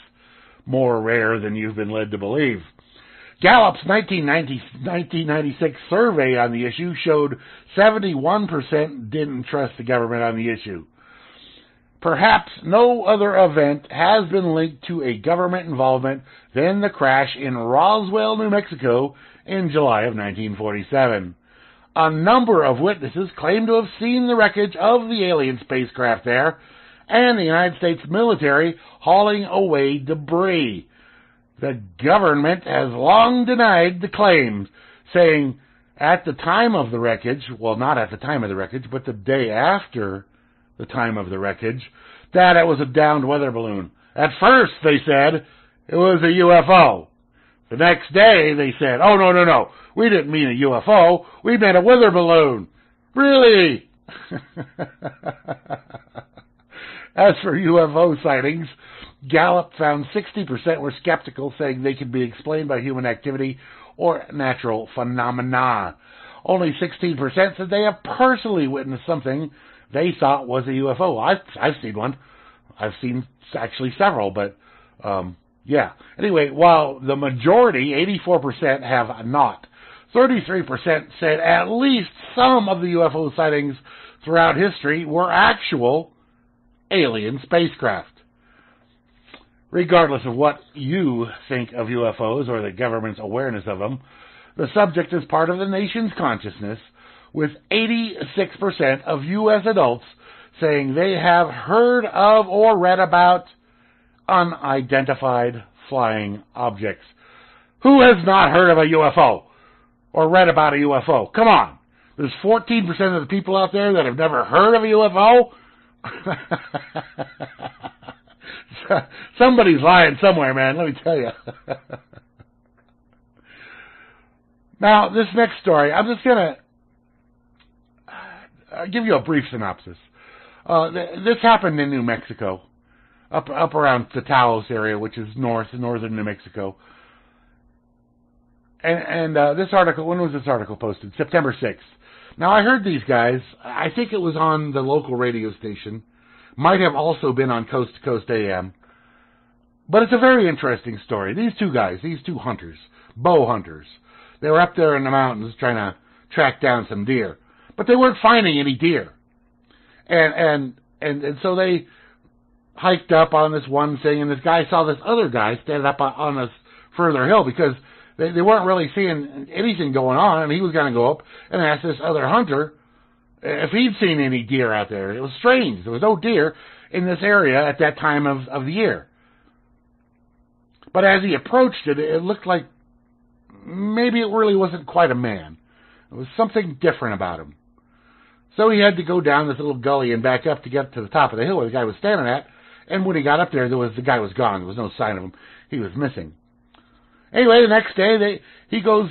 more rare than you've been led to believe. Gallup's 1996 survey on the issue showed 71% didn't trust the government on the issue. Perhaps no other event has been linked to a government involvement than the crash in Roswell, New Mexico in July of 1947. A number of witnesses claim to have seen the wreckage of the alien spacecraft there and the United States military hauling away debris. The government has long denied the claims, saying at the time of the wreckage, well, not at the time of the wreckage, but the day after the time of the wreckage, that it was a downed weather balloon. At first, they said, it was a UFO. The next day, they said, oh, no, we didn't mean a UFO, we meant a weather balloon. Really? As for UFO sightings, Gallup found 60% were skeptical, saying they could be explained by human activity or natural phenomena. Only 16% said they have personally witnessed something they thought was a UFO. I've seen one. I've seen actually several, but yeah. Anyway, while the majority, 84%, have not, 33% said at least some of the UFO sightings throughout history were actual alien spacecraft. Regardless of what you think of UFOs or the government's awareness of them, the subject is part of the nation's consciousness, with 86% of U.S. adults saying they have heard of or read about unidentified flying objects. Who has not heard of a UFO or read about a UFO? Come on. There's 14% of the people out there that have never heard of a UFO? Somebody's lying somewhere, man, let me tell you. Now, this next story, I'm just going to give you a brief synopsis. This happened in New Mexico, up around the Taos area, which is northern New Mexico. And this article, when was this article posted? September 6th. Now, I heard these guys, I think it was on the local radio station, might have also been on Coast to Coast AM, but it's a very interesting story. These two guys, these two hunters, bow hunters, they were up there in the mountains trying to track down some deer, but they weren't finding any deer. And so they hiked up on this one thing, and this guy saw this other guy standing up on this further hill because they weren't really seeing anything going on, and he was going to go up and ask this other hunter if he'd seen any deer out there. It was strange. There was no deer in this area at that time of the year. But as he approached it, it looked like maybe it really wasn't quite a man. There was something different about him. So he had to go down this little gully and back up to get to the top of the hill where the guy was standing at. And when he got up there, the guy was gone. There was no sign of him. He was missing. Anyway, the next day, he goes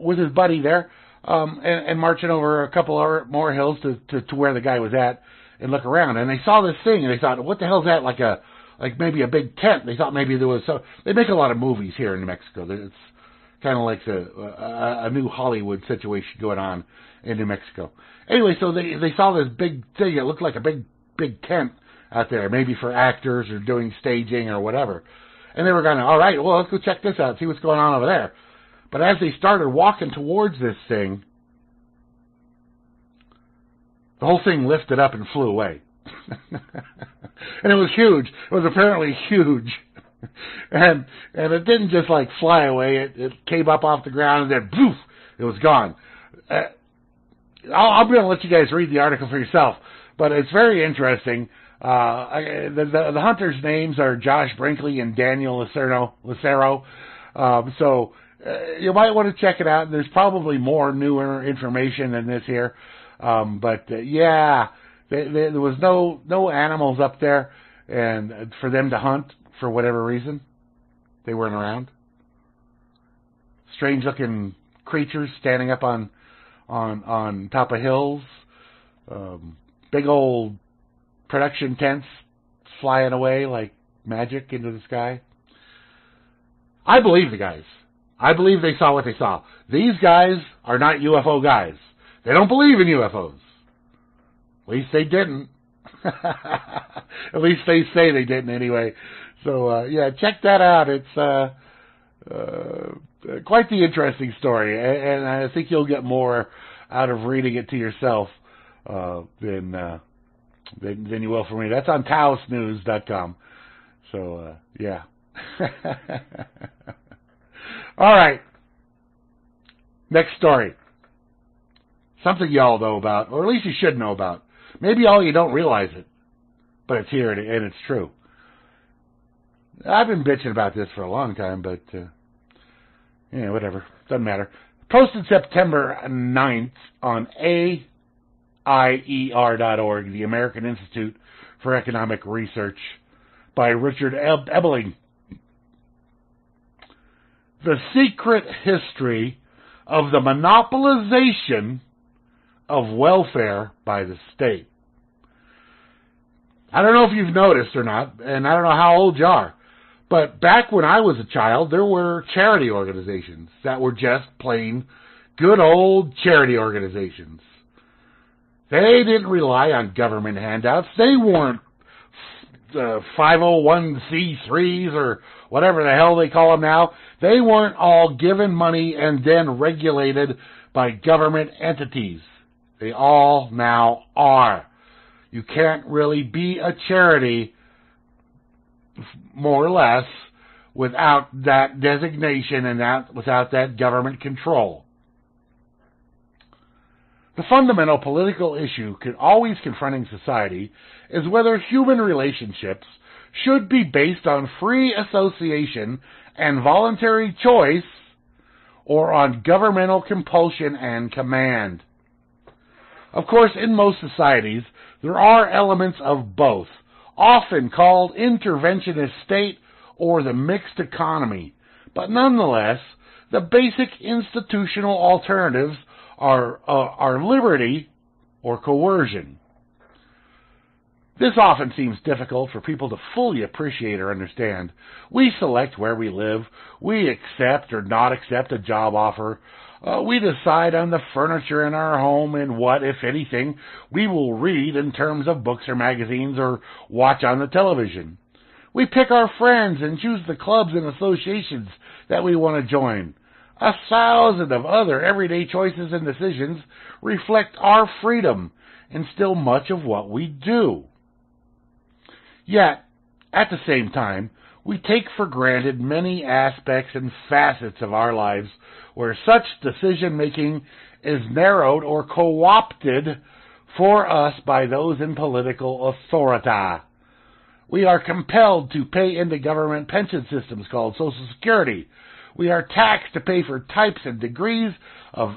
with his buddy there and marching over a couple more hills to where the guy was at and look around. And they saw this thing, and they thought, what the hell's that? Like maybe a big tent. They thought maybe there was some. They make a lot of movies here in New Mexico. It's kind of like a new Hollywood situation going on in New Mexico. Anyway, so they saw this big thing. It looked like a big tent out there, maybe for actors or doing staging or whatever. And they were going, all right, well, let's go check this out, see what's going on over there. But as they started walking towards this thing, the whole thing lifted up and flew away. And it was huge. It was apparently huge. And it didn't just, like, fly away. It came up off the ground, and then, poof, it was gone. I'm going to let you guys read the article for yourself, but it's very interesting. The hunters' names are Josh Brinkley and Daniel Lucero. So you might want to check it out. There's probably more newer information than this here. But there was no animals up there and for them to hunt for whatever reason. They weren't around. Strange-looking creatures standing up on top of hills. Big old production tents flying away like magic into the sky. I believe the guys. I believe they saw what they saw. These guys are not UFO guys. They don't believe in UFOs. At least they didn't. At least they say they didn't anyway. So check that out. It's quite the interesting story, and I think you'll get more out of reading it to yourself than you will for me. That's on taosnews.com. So. All right. Next story. Something y'all know about, or at least you should know about. Maybe all you don't realize it, but it's here and it's true. I've been bitching about this for a long time, but yeah, whatever. Doesn't matter. Posted September 9th on AIER.org, the American Institute for Economic Research, by Richard Ebeling. The Secret History of the Monopolization of Welfare by the State. I don't know if you've noticed or not, and I don't know how old you are, but back when I was a child, there were charity organizations that were just plain good old charity organizations. They didn't rely on government handouts. They weren't 501c3s or whatever the hell they call them now. They weren't all given money and then regulated by government entities. They all now are. You can't really be a charity, more or less, without that designation and without that government control. The fundamental political issue always confronting society is whether human relationships should be based on free association and voluntary choice or on governmental compulsion and command. Of course, in most societies, there are elements of both, often called interventionist state or the mixed economy, but nonetheless, the basic institutional alternatives are liberty or coercion. This often seems difficult for people to fully appreciate or understand. We select where we live. We accept or not accept a job offer. We decide on the furniture in our home and what, if anything, we will read in terms of books or magazines or watch on the television. We pick our friends and choose the clubs and associations that we want to join. 1,000 of other everyday choices and decisions reflect our freedom and still much of what we do. Yet, at the same time, we take for granted many aspects and facets of our lives where such decision-making is narrowed or co-opted for us by those in political authority. We are compelled to pay into government pension systems called Social Security. We are taxed to pay for types and degrees of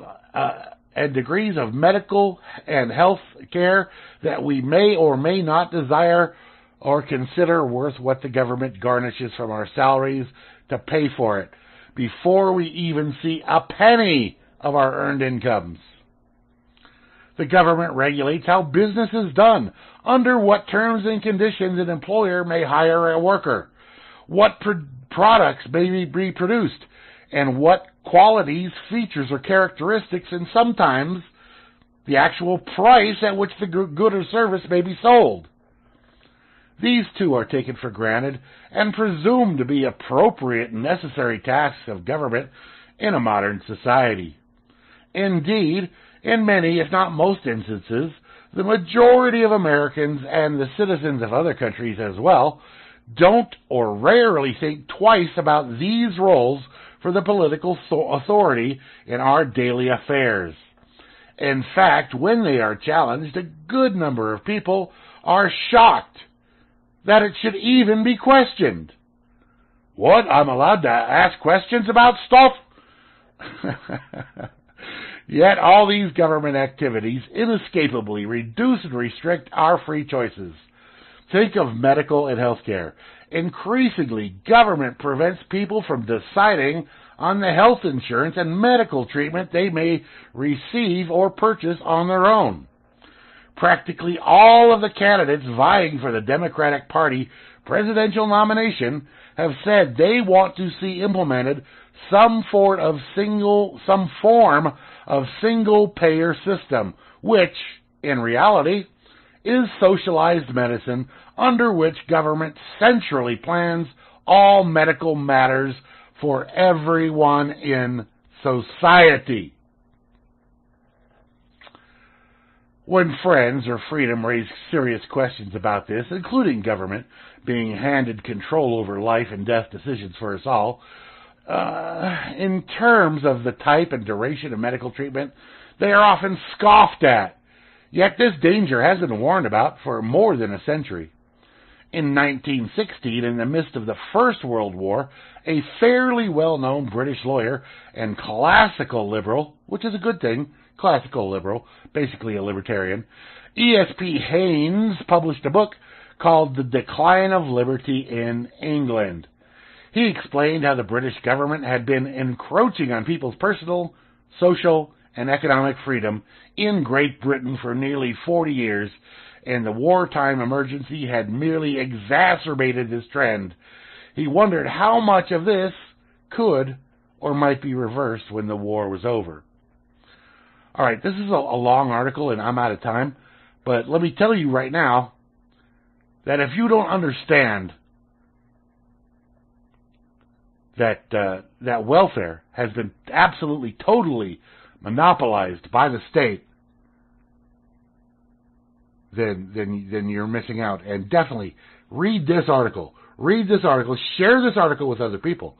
medical and health care that we may or may not desire or consider worth what the government garnishes from our salaries to pay for it, before we even see a penny of our earned incomes. The government regulates how business is done, under what terms and conditions an employer may hire a worker, what products may be produced, and what qualities, features, or characteristics, and sometimes the actual price at which the good or service may be sold. These two are taken for granted and presumed to be appropriate and necessary tasks of government in a modern society. Indeed, in many, if not most instances, the majority of Americans and the citizens of other countries as well don't or rarely think twice about these roles for the political authority in our daily affairs. In fact, when they are challenged, a good number of people are shocked that it should even be questioned. What? I'm allowed to ask questions about stuff? Yet all these government activities inescapably reduce and restrict our free choices. Think of medical and health care. Increasingly, government prevents people from deciding on the health insurance and medical treatment they may receive or purchase on their own. Practically all of the candidates vying for the Democratic Party presidential nomination have said they want to see implemented some form of single-payer system, which, in reality, is socialized medicine under which government centrally plans all medical matters for everyone in society. When Friends or Freedom raised serious questions about this, including government being handed control over life and death decisions for us all, in terms of the type and duration of medical treatment, they are often scoffed at. Yet this danger has been warned about for more than a century. In 1916, in the midst of the First World War, a fairly well-known British lawyer and classical liberal, which is a good thing, classical liberal, basically a libertarian, E.S.P. Haynes published a book called The Decline of Liberty in England. He explained how the British government had been encroaching on people's personal, social, and economic freedom in Great Britain for nearly 40 years, and the wartime emergency had merely exacerbated this trend. He wondered how much of this could or might be reversed when the war was over. All right, this is a long article, and I'm out of time, but let me tell you right now that if you don't understand that welfare has been absolutely, totally monopolized by the state, then you're missing out. And definitely read this article. Read this article. Share this article with other people.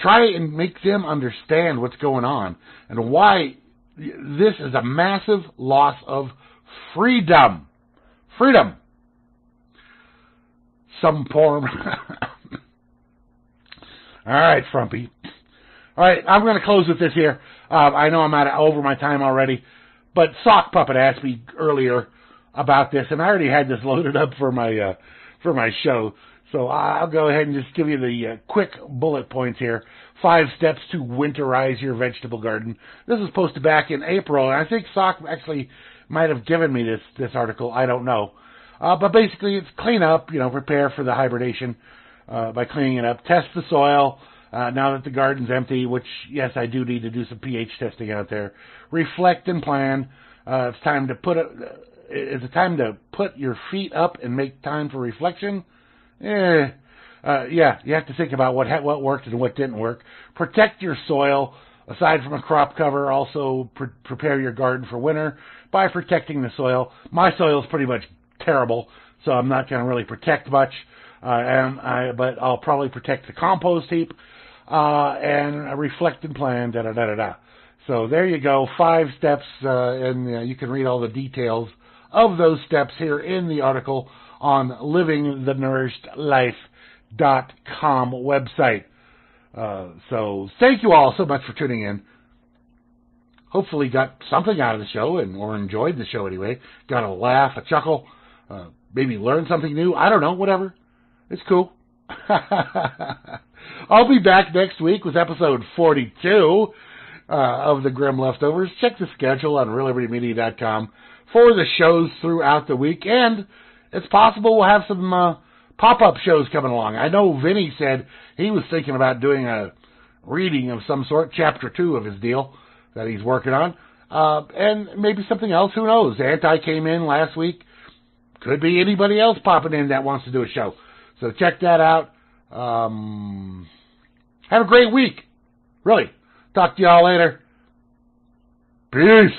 Try and make them understand what's going on and why this is a massive loss of freedom. Freedom. Some porn. All right, Frumpy. All right, I'm going to close with this here. I know I'm over my time already, but Sock Puppet asked me earlier about this, and I already had this loaded up for my show, so I'll go ahead and just give you the quick bullet points here. 5 steps to winterize your vegetable garden. This was posted back in April, and I think Sock actually might have given me this article. I don't know. But basically, it's clean up, prepare for the hibernation by cleaning it up. Test the soil. Now that the garden's empty, which, yes, I do need to do some pH testing out there. Reflect and plan. It's time to put your feet up and make time for reflection. You have to think about what worked and what didn't work. Protect your soil. Aside from a crop cover, also prepare your garden for winter by protecting the soil. My soil is pretty much terrible, so I'm not going to really protect much. But I'll probably protect the compost heap. And reflect and plan, da-da-da-da-da. So there you go, 5 steps, and you can read all the details of those steps here in the article on livingthenourishedlife.com website. So thank you all so much for tuning in. Hopefully got something out of the show, or enjoyed the show anyway. Got a laugh, a chuckle, maybe learned something new. I don't know, whatever. It's cool. I'll be back next week with episode 42 of The Grim Leftovers. Check the schedule on reallibertymedia.com for the shows throughout the week. And it's possible we'll have some pop-up shows coming along. I know Vinny said he was thinking about doing a reading of some sort, chapter 2 of his deal that he's working on. And maybe something else, who knows? Anti came in last week. Could be anybody else popping in that wants to do a show. So check that out. Have a great week. Really. Talk to y'all later. Peace.